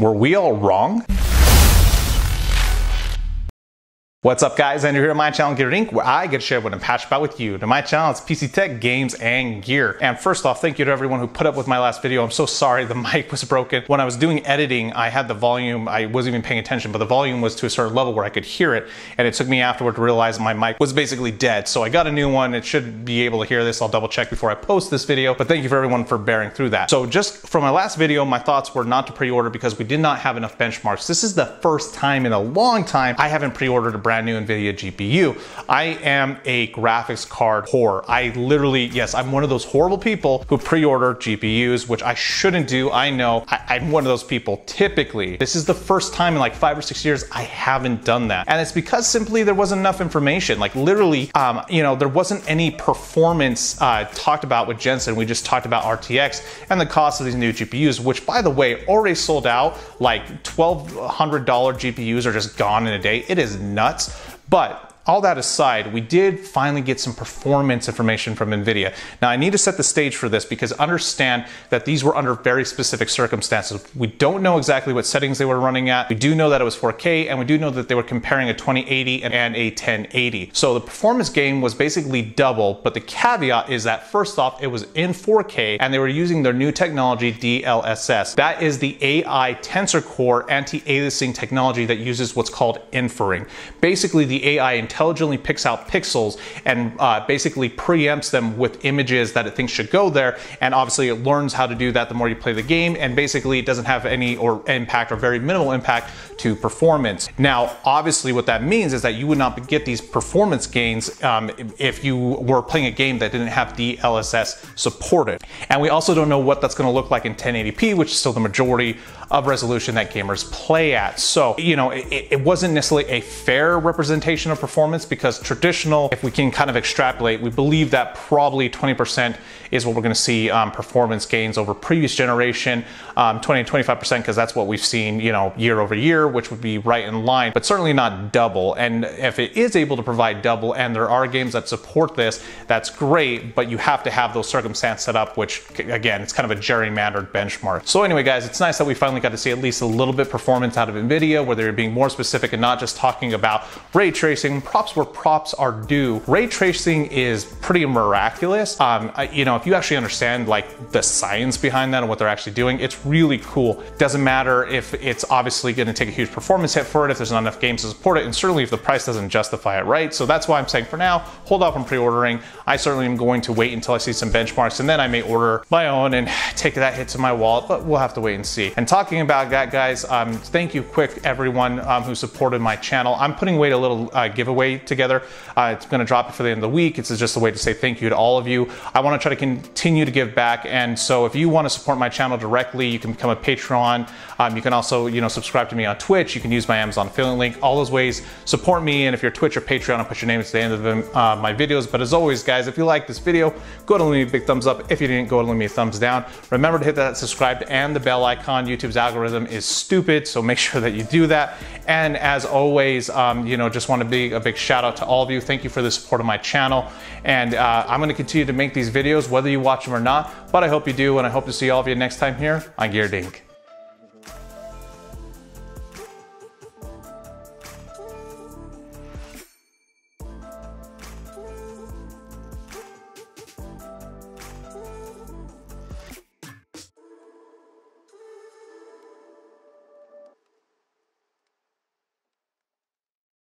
Were we all wrong? What's up, guys? Andrew here on my channel, GearedInc, where I get to share what I'm passionate about with you. To my channel, it's PC tech, games, and gear. And first off, thank you to everyone who put up with my last video. I'm so sorry the mic was broken. When I was doing editing, I had the volume, I wasn't even paying attention, but the volume was to a certain level where I could hear it. And it took me afterward to realize my mic was basically dead. So I got a new one. It should be able to hear this. I'll double check before I post this video, but thank you for everyone for bearing through that. So just from my last video, my thoughts were not to pre-order because we did not have enough benchmarks. This is the first time in a long time I haven't pre-ordered a brand new NVIDIA GPU. I am a graphics card whore. I literally, yes, I'm one of those horrible people who pre-order GPUs, which I shouldn't do. I know I'm one of those people typically. This is the first time in like 5 or 6 years I haven't done that. And it's because simply there wasn't enough information. Like literally, you know, there wasn't any performance talked about with Jensen. We just talked about RTX and the cost of these new GPUs, which by the way, already sold out. Like $1,200 GPUs are just gone in a day. It is nuts. But all that aside, we did finally get some performance information from NVIDIA. Now, I need to set the stage for this because understand that these were under very specific circumstances. We don't know exactly what settings they were running at. We do know that it was 4K, and we do know that they were comparing a 2080 and a 1080. So the performance gain was basically double, but the caveat is that first off, it was in 4K, and they were using their new technology, DLSS. That is the AI Tensor Core anti-aliasing technology that uses what's called infering. Basically, the AI intelligently picks out pixels and basically preempts them with images that it thinks should go there. And obviously it learns how to do that the more you play the game, and basically it doesn't have any impact or very minimal impact to performance. Now, obviously what that means is that you would not get these performance gains if you were playing a game that didn't have DLSS supported. And we also don't know what that's gonna look like in 1080p, which is still the majority of resolution that gamers play at. So, you know, it wasn't necessarily a fair representation of performance, because traditional, if we can kind of extrapolate, we believe that probably 20% is what we're going to see performance gains over previous generation, 20 to 25%, because that's what we've seen, you know, year over year, which would be right in line, but certainly not double. And if it is able to provide double, and there are games that support this, that's great, but you have to have those circumstances set up, which again, it's kind of a gerrymandered benchmark. So anyway, guys, it's nice that we finally got to see at least a little bit performance out of NVIDIA, where they're being more specific and not just talking about ray tracing. Props where props are due. Ray tracing is pretty miraculous. You know, if you actually understand like the science behind that and what they're actually doing, it's really cool. Doesn't matter if it's obviously going to take a huge performance hit for it, if there's not enough games to support it, and certainly if the price doesn't justify it, right? So that's why I'm saying for now, hold off on pre-ordering. I certainly am going to wait until I see some benchmarks, and then I may order my own and take that hit to my wallet, but we'll have to wait and see. And talking about that, guys, thank you everyone who supported my channel. I'm putting away a little giveaway together. It's going to drop it for the end of the week. It's just a way to say thank you to all of you. I want to try to continue to give back, and so if you want to support my channel directly, you can become a Patreon. You can also, you know, subscribe to me on Twitch. You can use my Amazon affiliate link. All those ways support me. And if you're Twitch or Patreon, I'll put your name at the end of my videos. But as always, guys, if you like this video, go ahead and leave me a big thumbs up. If you didn't, go ahead and leave me a thumbs down. Remember to hit that subscribe and the bell icon. YouTube's algorithm is stupid, so make sure that you do that. And as always, you know, just want to be a big shout out to all of you. Thank you for the support of my channel. And I'm gonna continue to make these videos, whether you watch them or not, but I hope you do. And I hope to see all of you next time here on GearedInc.